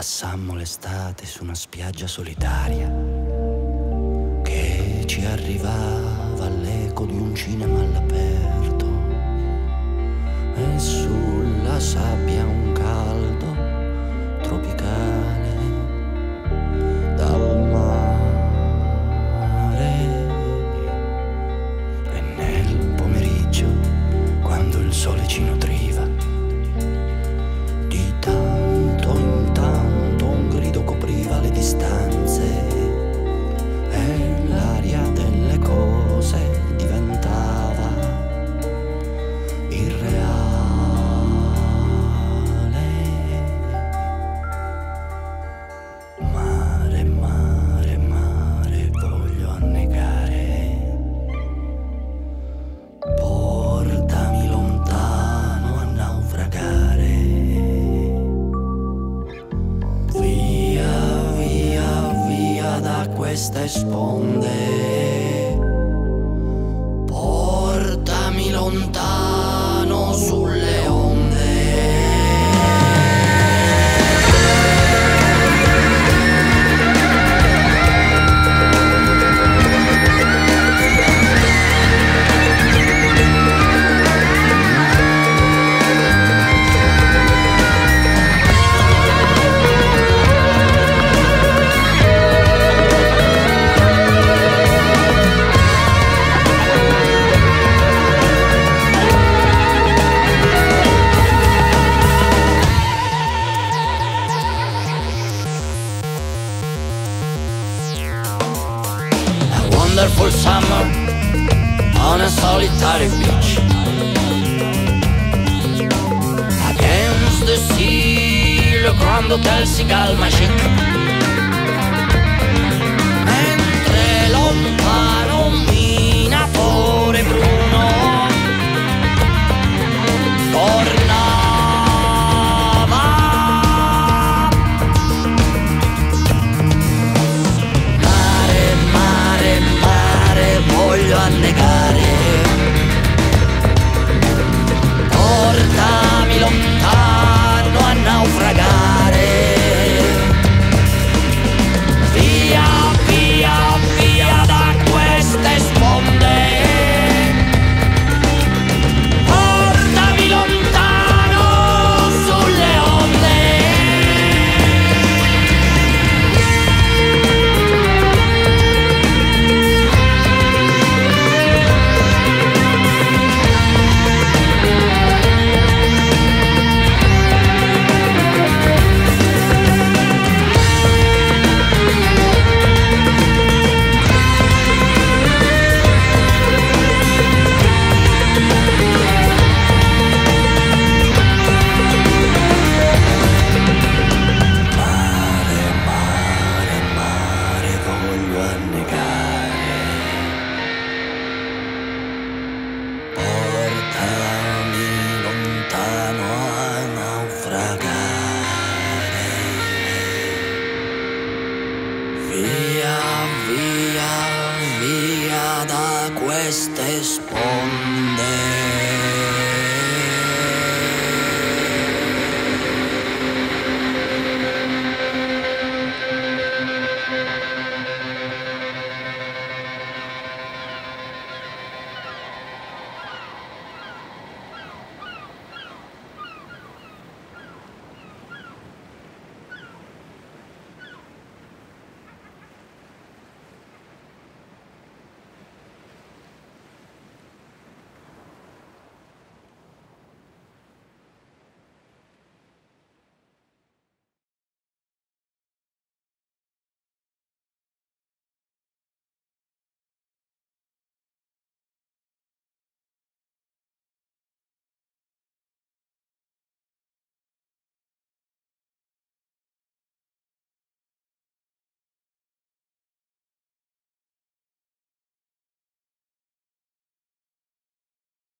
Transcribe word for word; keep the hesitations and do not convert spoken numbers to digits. passammo l'estate su una spiaggia solitaria che ci arrivava all'eco di un cinema all'aperto e sulla sabbia un caldo tropicale dal mare. E nel pomeriggio, quando il sole ci nutriva, di tanto in tanto un grido copriva le distanze e l'aria delle cose diventava irreale. Mare, mare, mare, voglio annegare, portami lontano a naufragare. Via, via, via da queste sponde, portami lontano sulle onde. Wonderful summer on a solitary beach, against the sea, le Grand Hotel Sea-Gull Magique.